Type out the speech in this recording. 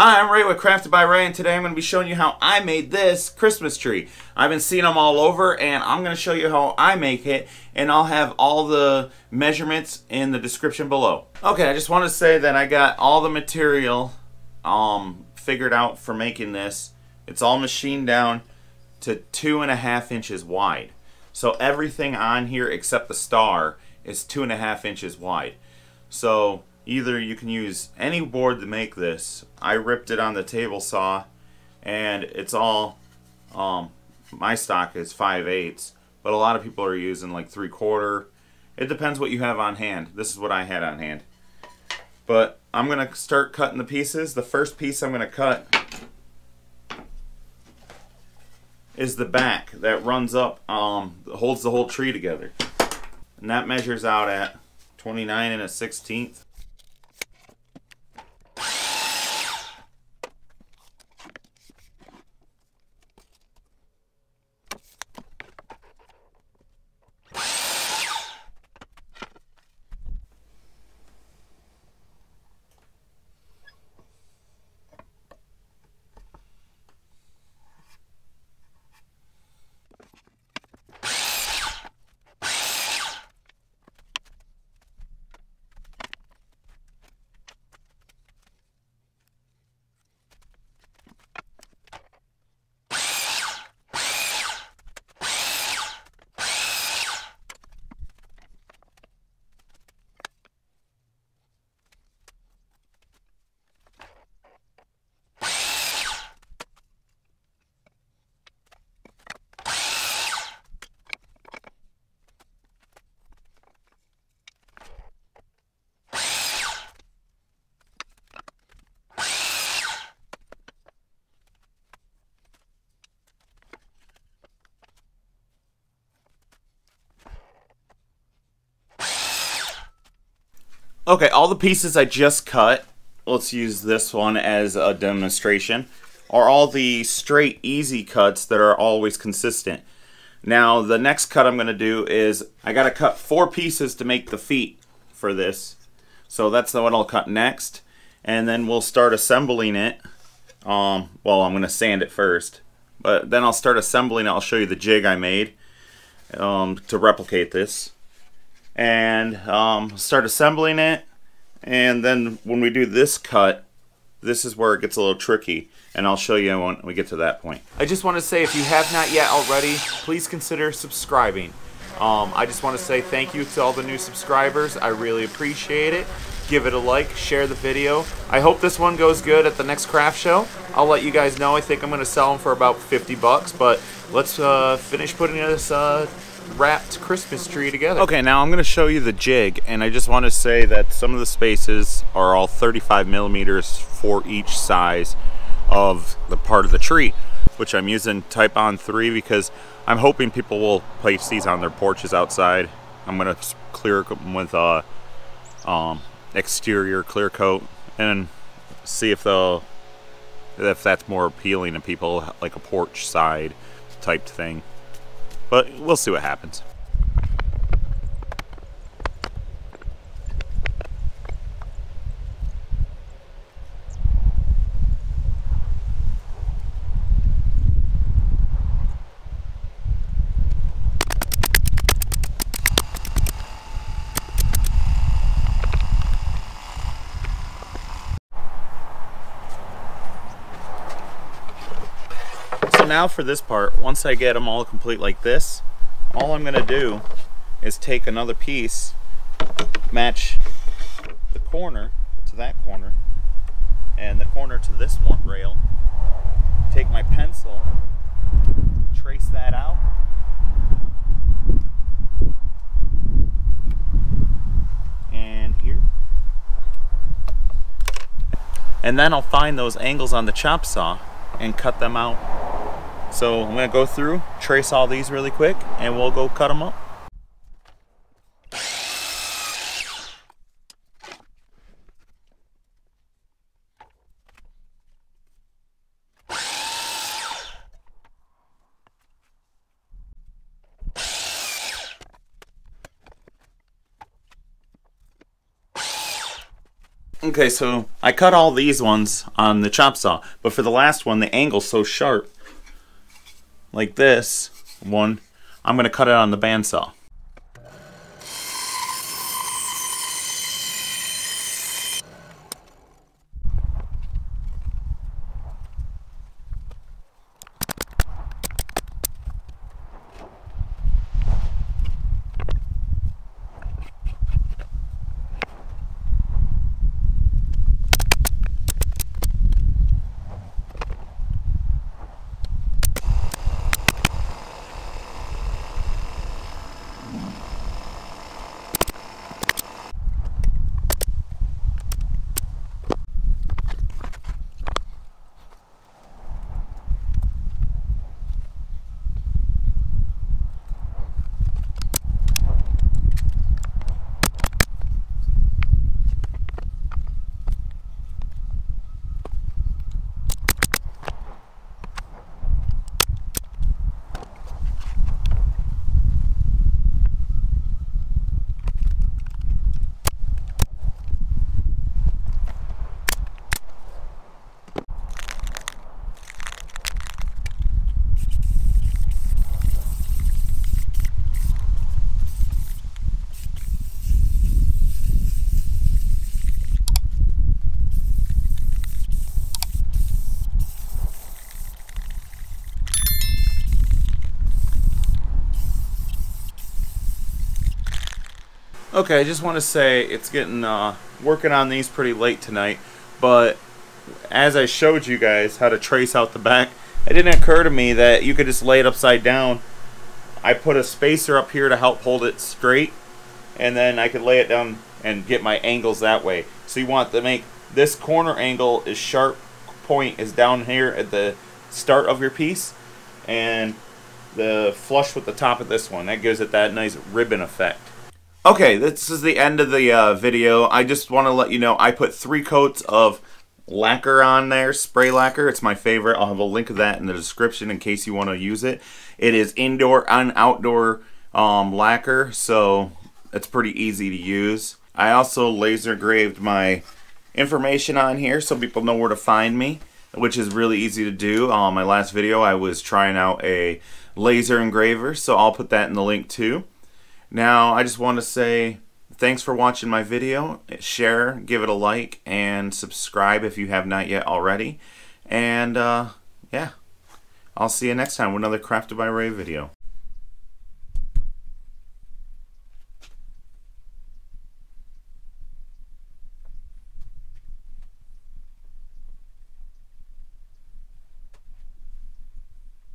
Hi, I'm Ray with Crafted by Ray, and today I'm going to be showing you how I made this Christmas tree. I've been seeing them all over, and I'm going to show you how I make it, and I'll have all the measurements in the description below. Okay, I just want to say that I got all the material figured out for making this. It's all machined down to 2.5 inches wide. So everything on here except the star is 2.5 inches wide. So either you can use any board to make this. I ripped it on the table saw, and it's all my stock is 5/8, but a lot of people are using like 3/4. It depends what you have on hand. This is what I had on hand. But I'm gonna start cutting the pieces. The first piece I'm gonna cut is the back that runs up, holds the whole tree together, and that measures out at 29 1/16. Okay, all the pieces I just cut, let's use this one as a demonstration, are all the straight, easy cuts that are always consistent. Now, the next cut I'm going to do is, I got to cut 4 pieces to make the feet for this. So that's the one I'll cut next. And then we'll start assembling it. Well, I'm going to sand it first. But then I'll start assembling it. I'll show you the jig I made to replicate this. And start assembling it, and then when we do this cut, this is where it gets a little tricky, and I'll show you when we get to that point. I just want to say, if you have not yet already, please consider subscribing. I just want to say thank you to all the new subscribers. I really appreciate it. Give it a like, share the video. I hope this one goes good at the next craft show. I'll let you guys know. I think I'm going to sell them for about 50 bucks, but let's finish putting this wrapped Christmas tree together. Okay, now I'm going to show you the jig, and I just want to say that some of the spaces are all 35 millimeters for each size of the part of the tree, which I'm using Titebond III because I'm hoping people will place these on their porches outside. I'm going to clear them with a exterior clear coat and see if they'll, if that's more appealing to people, like a porch side type thing. But we'll see what happens. Now for this part, once I get them all complete like this, all I'm going to do is take another piece, match the corner to that corner, and the corner to this one rail, take my pencil, trace that out, and here, and then I'll find those angles on the chop saw and cut them out. So I'm going to go through, trace all these really quick, and we'll go cut them up. Okay, so I cut all these ones on the chop saw, but for the last one, the angle's so sharp, like this one, I'm gonna cut it on the bandsaw. Okay, I just want to say it's getting, working on these pretty late tonight, but as I showed you guys how to trace out the back, it didn't occur to me that you could just lay it upside down. I put a spacer up here to help hold it straight, and then I could lay it down and get my angles that way. So you want to make this corner angle is sharp point is down here at the start of your piece, and the flush with the top of this one. That gives it that nice ribbon effect. Okay, this is the end of the video. I just want to let you know I put 3 coats of lacquer on there, spray lacquer. It's my favorite. I'll have a link to that in the description in case you want to use it. It is indoor and outdoor lacquer, so it's pretty easy to use. I also laser engraved my information on here so people know where to find me, which is really easy to do. On my last video, I was trying out a laser engraver, so I'll put that in the link too. Now, I just want to say thanks for watching my video. Share, give it a like, and subscribe if you have not yet already. And yeah, I'll see you next time with another Crafted by Ray video.